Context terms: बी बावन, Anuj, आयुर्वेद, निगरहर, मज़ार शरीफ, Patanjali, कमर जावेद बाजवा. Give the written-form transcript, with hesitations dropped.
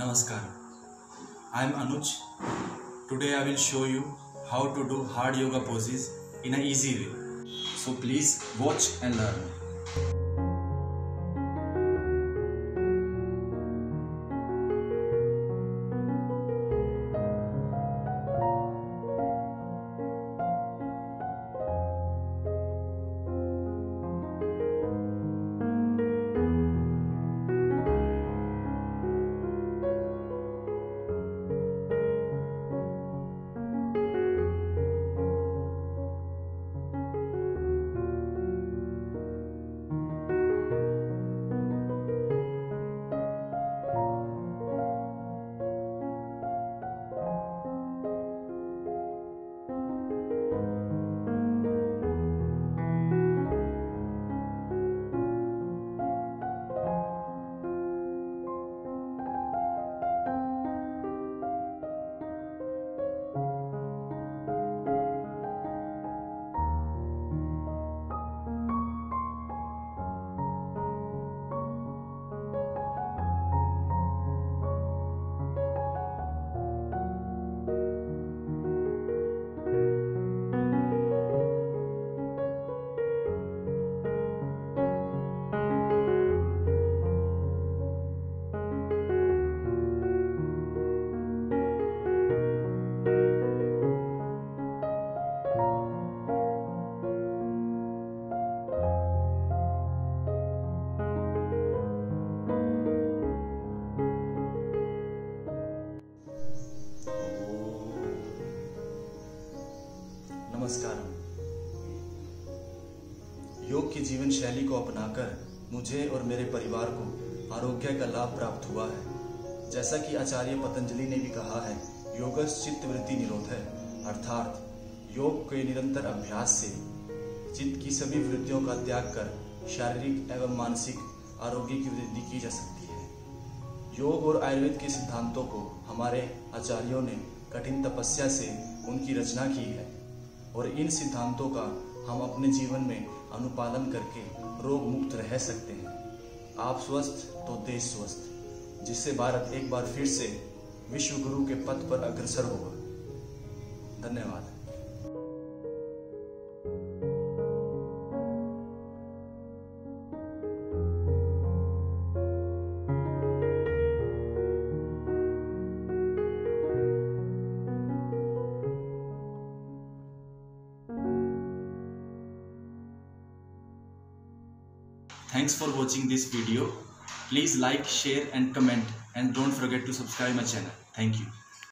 Namaskar, I am Anuj. Today I will show you how to do hard yoga poses in an easy way. So please watch and learn. नमस्कार। योग की जीवन शैली को अपनाकर मुझे और मेरे परिवार को आरोग्य का लाभ प्राप्त हुआ है। जैसा कि आचार्य पतंजलि ने भी कहा है, योगस्य चित्तवृत्ति निरोधः, अर्थात योग के निरंतर अभ्यास से चित्त की सभी वृत्तियों का त्याग कर शारीरिक एवं मानसिक आरोग्य की वृद्धि की जा सकती है। योग और आयुर्वेद के सिद्धांतों को हमारे आचार्यों ने कठिन तपस्या से उनकी रचना की है और इन सिद्धांतों का हम अपने जीवन में अनुपालन करके रोग मुक्त रह सकते हैं। आप स्वस्थ तो देश स्वस्थ, जिससे भारत एक बार फिर से विश्व गुरु के पद पर अग्रसर होगा। धन्यवाद। Thanks for watching this video. Please like, share and comment, and don't forget to subscribe my channel. Thank you.